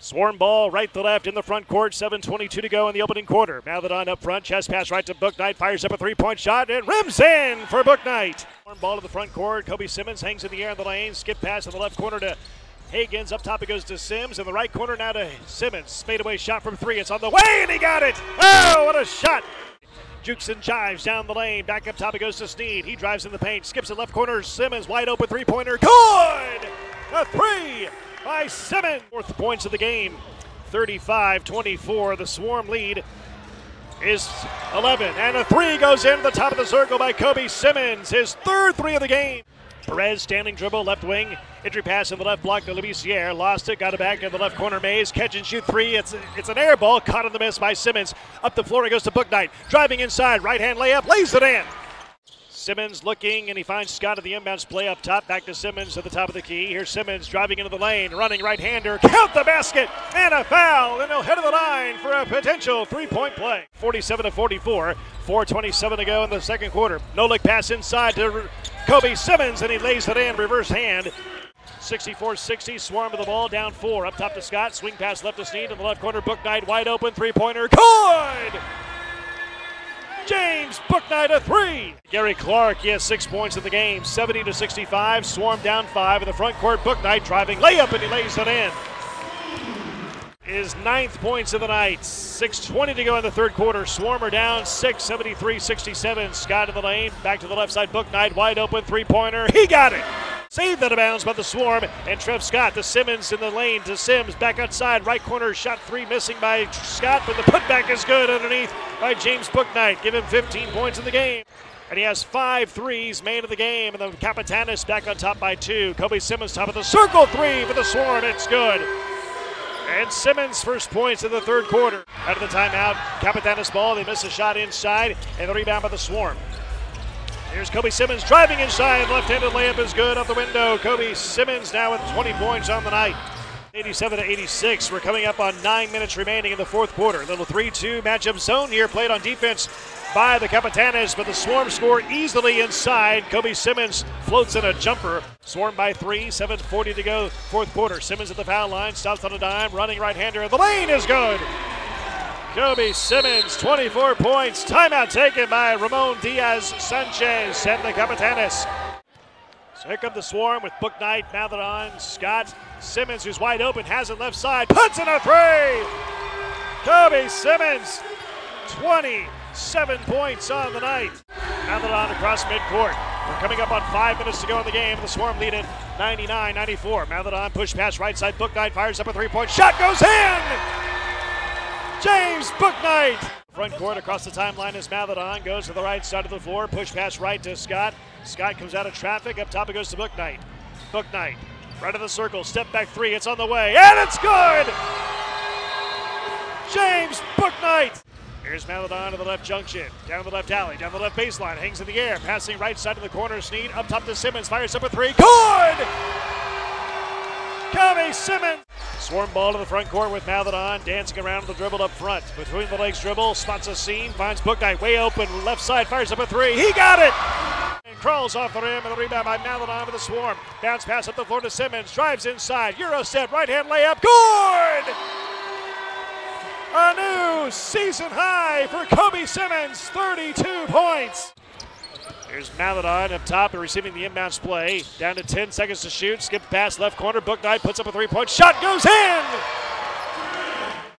Swarm ball right to left in the front court. 7:22 to go in the opening quarter. Maledon up front. Chest pass right to Bouknight. Fires up a three-point shot and rims in for Bouknight. Swarm ball to the front court. Kobi Simmons hangs in the air in the lane. Skip pass in the left corner to Hagins. Up top it goes to Sims. In the right corner now to Simmons. Fadeaway shot from three. It's on the way and he got it. Oh, what a shot. Jukes and chives down the lane. Back up top it goes to Steed. He drives in the paint. Skips it left corner. Simmons wide open three-pointer. Good! A three! By Simmons. Fourth points of the game, 35-24. The Swarm lead is 11. And a three goes in the top of the circle by Kobi Simmons, his third three of the game. Perez standing dribble, left wing. Entry pass in the left block to LeBissier. Lost it, got it back in the left corner. Mays, catch and shoot three. It's an air ball, caught in the miss by Simmons. Up the floor, it goes to Bouknight. Driving inside, right hand layup, lays it in. Simmons looking, and he finds Scott at the inbounds play up top. Back to Simmons at the top of the key. Here's Simmons driving into the lane, running right-hander. Count the basket, and a foul, and he'll head of the line for a potential three-point play. 47-44, 4:27 to go in the second quarter. No-look pass inside to Kobi Simmons, and he lays it in, reverse hand. 64-60, Swarm with the ball, down four. Up top to Scott, swing pass left to Snead in the left corner. Bouknight wide open, three-pointer, good! James Bouknight a three. Gary Clark, he has 6 points in the game. 70-65, Swarm down five. In the front court, Bouknight driving layup, and he lays it in. His ninth points of the night. 6:20 to go in the third quarter. Swarm are down six, 73-67. Scott in the lane, back to the left side. Bouknight wide open, three-pointer. He got it. Saved out of bounds by the Swarm, and Trev Scott to Simmons in the lane to Sims. Back outside, right corner, shot three missing by Scott, but the putback is good underneath by James Bouknight. Give him 15 points in the game. And he has 5 threes made in the game, and the Capitanes back on top by two. Kobi Simmons top of the circle, three for the Swarm, it's good. And Simmons' first points in the third quarter. Out of the timeout, Capitanes ball, they miss a shot inside, and the rebound by the Swarm. Here's Kobi Simmons driving inside. Left-handed layup is good up the window. Kobi Simmons now with 20 points on the night. 87-86. We're coming up on 9 minutes remaining in the fourth quarter. Little 3-2 matchup zone here played on defense by the Capitanes, but the Swarm score easily inside. Kobi Simmons floats in a jumper. Swarm by three, 7:40 to go, fourth quarter. Simmons at the foul line, stops on a dime, running right-hander. The lane is good. Kobi Simmons, 24 points. Timeout taken by Ramon Diaz Sanchez and the Capitanes. So here come the Swarm with Bouknight, Maledon, Scott. Simmons, who's wide open, has it left side, puts in a three! Kobi Simmons, 27 points on the night. Maledon across midcourt. We're coming up on 5 minutes to go in the game. The Swarm lead it 99-94. Maledon push pass right side. Bouknight fires up a three-point shot, goes in! James Bouknight! Front court across the timeline as Maledon goes to the right side of the floor. Push pass right to Scott. Scott comes out of traffic. Up top it goes to Bouknight. Bouknight, right of the circle. Step back three. It's on the way. And it's good! James Bouknight! Here's Maledon to the left junction. Down the left alley. Down the left baseline. Hangs in the air. Passing right side of the corner. Snead up top to Simmons. Fires up a three. Good! Kobi Simmons! Swarm ball to the front court with Maledon dancing around the dribble up front. Between the legs dribble, spots a seam, finds Bouknight way open, left side, fires up a three, he got it! And crawls off the rim, and the rebound by Maledon for the Swarm. Bounce pass up the floor to Simmons, drives inside, Euro step, right hand layup, good! A new season high for Kobi Simmons, 32 points! Here's Maledon up top and receiving the inbounds play. Down to 10 seconds to shoot. Skip pass left corner. Bouknight puts up a three-point shot. Goes in!